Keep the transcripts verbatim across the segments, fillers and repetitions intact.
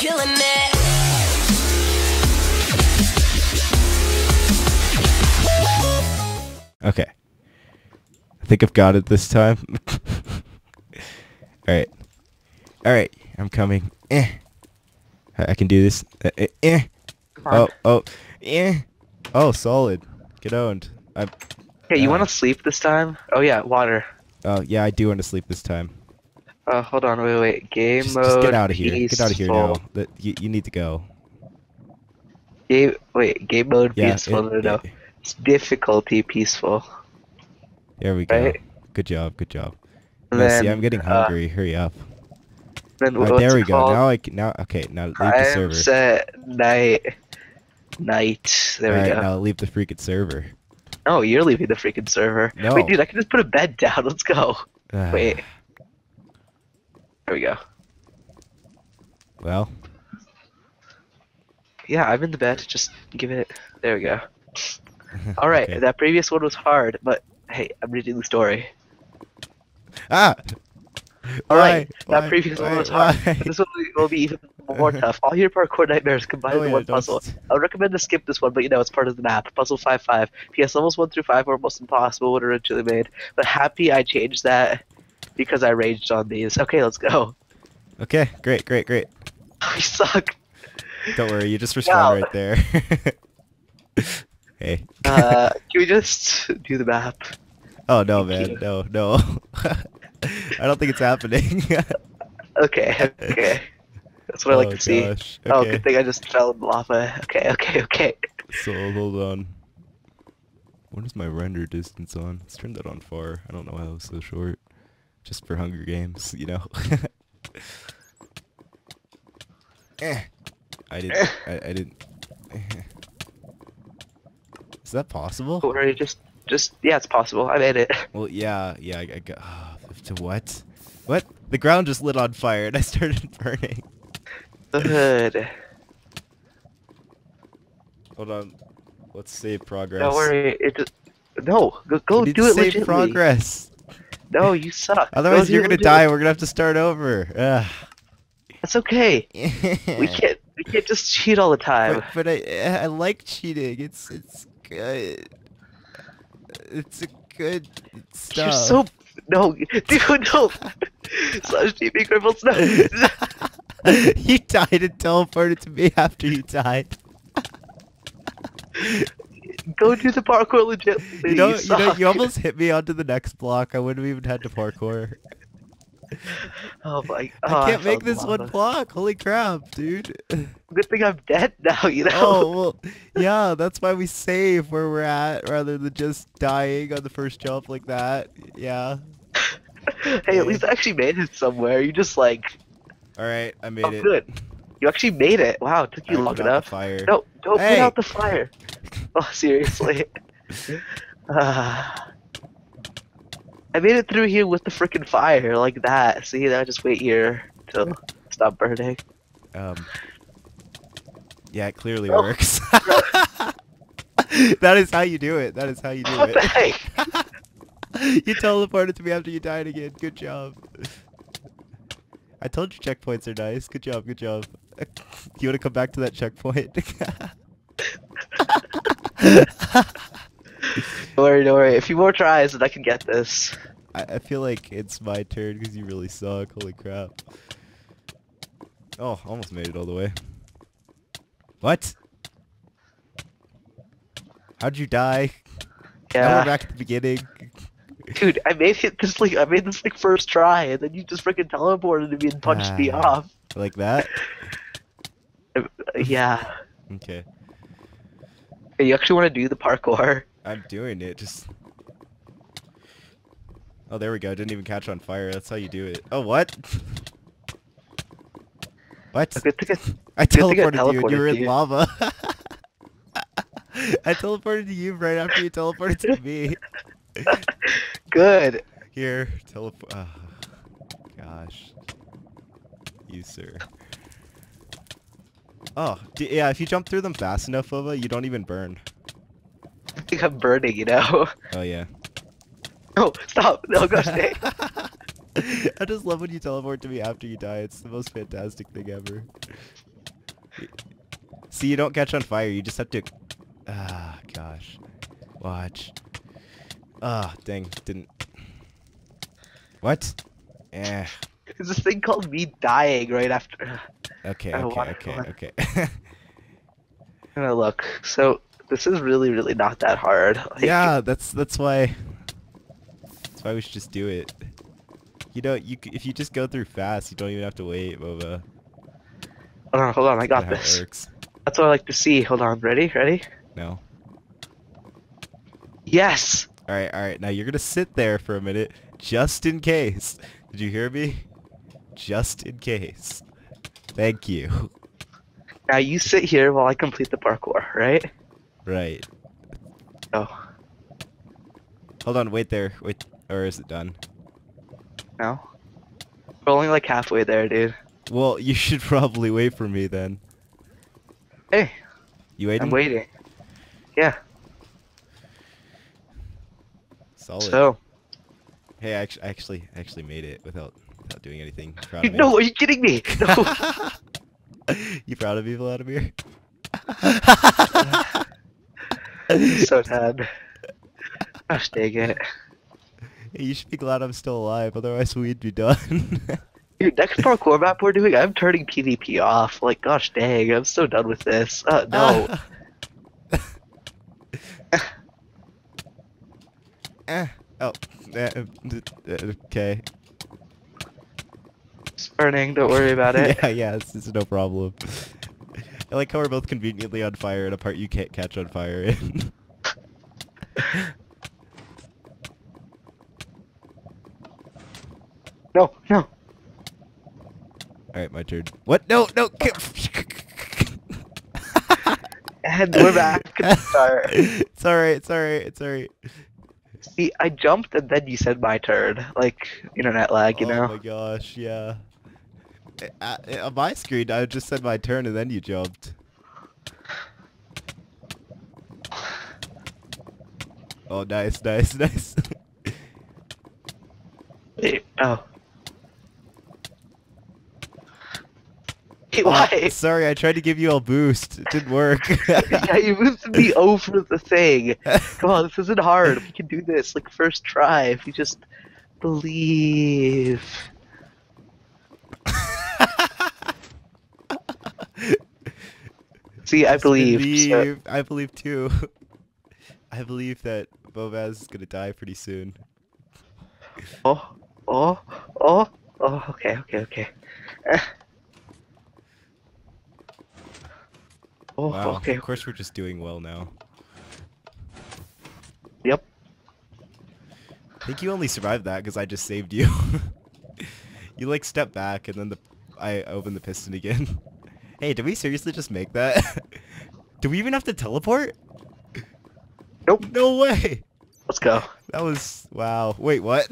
killing it. Okay. I think I've got it this time. Alright. Alright. I'm coming. Eh. I can do this. Eh. eh. Oh. Oh. Eh. Oh, solid. Get owned. I, hey, you uh, want to sleep this time? Oh, yeah. Water. Oh, yeah. I do want to sleep this time. Uh, hold on. Wait, wait. Game just, mode. Just get out of here. Peaceful. Get out of here now. The, you, you need to go. Game, wait. Game mode. Yeah, peaceful. It, no, no. It, it's difficulty peaceful. There we go. Right? Good job. Good job. And then, see, I'm getting hungry. Uh, Hurry up. Then, right, there we go. Called? Now I can, now okay. Now leave the server. Set night. Night. There right, we go. Now leave the freaking server. No, you're leaving the freaking server. No. Wait, dude, I can just put a bed down. Let's go. Uh, Wait. There we go. Well. Yeah, I'm in the bed. Just give it. There we go. All right. Okay. That previous one was hard, but hey, I'm reading the story. Ah. All why? right, why? that previous why? one was hard. This one will be even more tough. All your parkour nightmares combined oh, in yeah, one puzzle. I would recommend to skip this one, but you know it's part of the map. Puzzle five five. P S levels one through five were almost impossible when originally made, but happy I changed that because I raged on these. Okay, let's go. Okay, great, great, great. I suck. Don't worry, you just respawn wow. right there. Hey. uh, can we just do the map? Oh no, Thank man, you. no, no. I don't think it's happening. okay, okay. That's what oh, I like to gosh. see. Okay. Oh, good thing I just fell in lava. Okay, okay, okay. So, hold on. What is my render distance on? Let's turn that on far. I don't know how it's so short. Just for Hunger Games, you know? I didn't. I, I didn't. Is that possible? Or you just, just, yeah, it's possible. I made it. Well, yeah, yeah, I, I got. Oh, to what? What? The ground just lit on fire and I started burning. Good. Hold on. Let's save progress. Don't worry. It just... No. Go, go do it legitimately. Save progress. No, you suck. Otherwise go you're gonna die. We're gonna have to start over. Ugh. That's okay. we can't. We can't just cheat all the time. But, but I, I like cheating. It's, it's good. It's a good stuff. You're so. No, dude, no! Slash T V Crippled Snow! You died and teleported to me after you died. Go do the parkour legit. You know, you, you, know, you almost hit me onto the next block. I wouldn't have even had to parkour. Oh my! Oh, I can't I make this one block. Holy crap, dude! Good thing I'm dead now, you know. Oh well, yeah. That's why we save where we're at rather than just dying on the first jump like that. Yeah. Hey, yeah. At least I actually made it somewhere. You just like. All right, I made oh, it. Good. You actually made it. Wow, it took you I long enough. Fire. No, don't hey. put out the fire. Oh, seriously. uh... I made it through here with the frickin' fire, like that. See, now I just wait here till stop burning. Um. Yeah, it clearly oh. works. That is how you do it. That is how you do oh, it. Dang. You teleported to me after you died again. Good job. I told you checkpoints are nice. Good job, good job. You want to come back to that checkpoint? Don't worry, don't worry. A few more tries and I can get this. I, I feel like it's my turn because you really suck. Holy crap. Oh, almost made it all the way. What? How'd you die? Yeah. I went back at the beginning. Dude, I made it this like I made this like first try and then you just freaking teleported me and punched ah, me off. Like that? Yeah. Okay. Hey, you actually want to do the parkour? I'm doing it, just... Oh, there we go, didn't even catch on fire, that's how you do it. Oh, what? What? I, I teleported, teleported you and you were in you. lava. I teleported to you right after you teleported to me. Good. Here, teleport... Oh, gosh. You, sir. Oh, d yeah, if you jump through them fast enough, Vova, you don't even burn. I think I'm burning, you know? Oh, yeah. No, stop! No, go stay! I just love when you teleport to me after you die. It's the most fantastic thing ever. See, you don't catch on fire. You just have to... Ah, gosh. Watch. Ah, oh, dang. Didn't... What? Eh. There's this thing called me dying right after... Okay, okay, okay, okay. I'm gonna look. So, this is really, really not that hard. Like, yeah, that's that's why... That's why we should just do it. You know, you if you just go through fast, you don't even have to wait, Vova. Hold on, hold on, I got this. Works. That's what I like to see. Hold on, ready? Ready? No. Yes! Alright, alright, now you're gonna sit there for a minute, just in case. Did you hear me? Just in case. Thank you. Now you sit here while I complete the parkour, right? Right. Oh. Hold on, wait there. Wait, or is it done? No. We're only like halfway there, dude. Well, you should probably wait for me then. Hey. You waiting? I'm waiting. Yeah. Solid. So. Hey, I actually, I actually, I actually made it without, without doing anything. Proud of me. No, are you kidding me? No. You proud of me, Vladimir? So sad. Gosh, dang it. Hey, you should be glad I'm still alive, otherwise we'd be done. Dude, next parkour map we're doing, I'm turning PvP off. Like, gosh dang, I'm so done with this. Uh, no. Ah. eh. Oh. Eh. Okay. It's burning, don't worry about it. yeah, yeah, it's, it's no problem. I like how we're both conveniently on fire in a part you can't catch on fire in. No, no. Alright, my turn. What? No, no! And we're back. Sorry. It's alright, it's alright, it's alright. See, I jumped and then you said my turn. Like, internet lag, you know? Oh my gosh, yeah. I, I, on my screen, I just said my turn and then you jumped. Oh, nice, nice, nice. Wait, oh. Why? Oh, sorry, I tried to give you a boost. It didn't work. Yeah, you boosted me over the thing. Come on, this isn't hard. We can do this, like, first try. If you just believe. See, I believe. believe. So. I believe, too. I believe that Vovaz is going to die pretty soon. Oh, oh, oh, oh, okay, okay, okay. Oh, wow. Okay. Of course, we're just doing well now. Yep. I think you only survived that because I just saved you. You like step back and then the I open the piston again. Hey, did we seriously just make that? Do we even have to teleport? Nope. No way. Let's go. That was wow. Wait, what?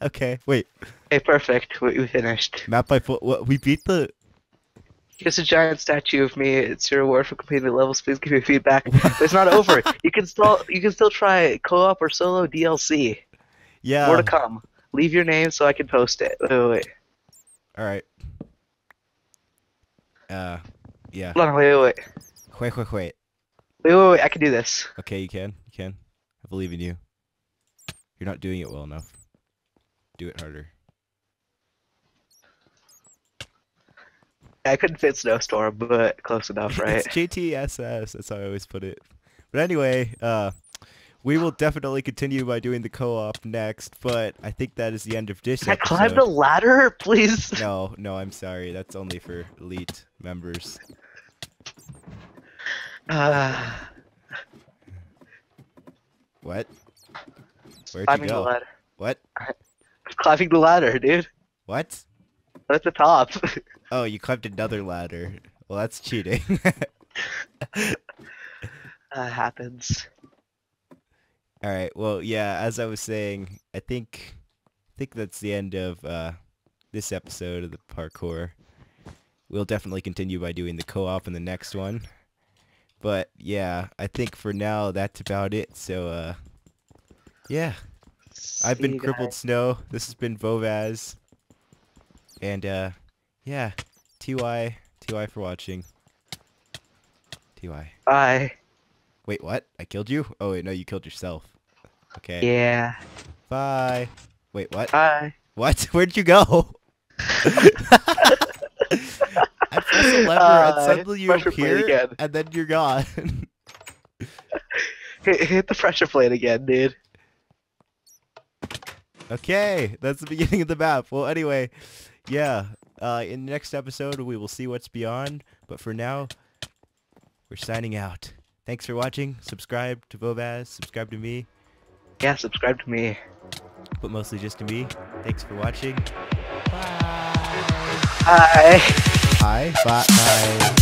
Okay, wait. Hey, perfect. We, we finished. Map by foot. What? We beat the. Here's a giant statue of me. It's your reward for completing the levels. Please give me feedback. It's not over. You can still you can still try co-op or solo D L C. Yeah. More to come. Leave your name so I can post it. Wait, wait, wait. All right. Uh, yeah. Hold on. Wait, wait, wait. Wait, wait, wait. Wait, wait, wait. I can do this. Okay, you can. You can. I believe in you. You're not doing it well enough. Do it harder. I couldn't fit Snowstorm, but close enough, right? It's G T S S, that's how I always put it. But anyway, uh, we will definitely continue by doing the co-op next, but I think that is the end of this episode. I climbed a ladder, please? No, no, I'm sorry. That's only for elite members. Uh, what? Where'd climbing you go? The ladder. What? I'm climbing the ladder, dude. What? I'm at the top. Oh, you climbed another ladder. Well, that's cheating. That uh, happens. All right. Well, yeah. As I was saying, I think, I think that's the end of uh, this episode of the parkour. We'll definitely continue by doing the co-op in the next one. But yeah, I think for now that's about it. So, uh, yeah. See I've been Crippled Snow. This has been Vovaz. And. Uh, Yeah, T Y, T Y for watching. T Y. Bye. Wait, what? I killed you? Oh, wait, no, you killed yourself. Okay. Yeah. Bye. Wait, what? Bye. What? Where'd you go? I press a lever uh, and suddenly you appear, and then you're gone. hit, hit the pressure plate again, dude. Okay, that's the beginning of the map. Well, anyway, yeah. Uh, in the next episode, we will see what's beyond. But for now, we're signing out. Thanks for watching. Subscribe to Vovaz. Subscribe to me. Yeah, subscribe to me. But mostly just to me. Thanks for watching. Bye. Bye. Bye. Bye. Bye.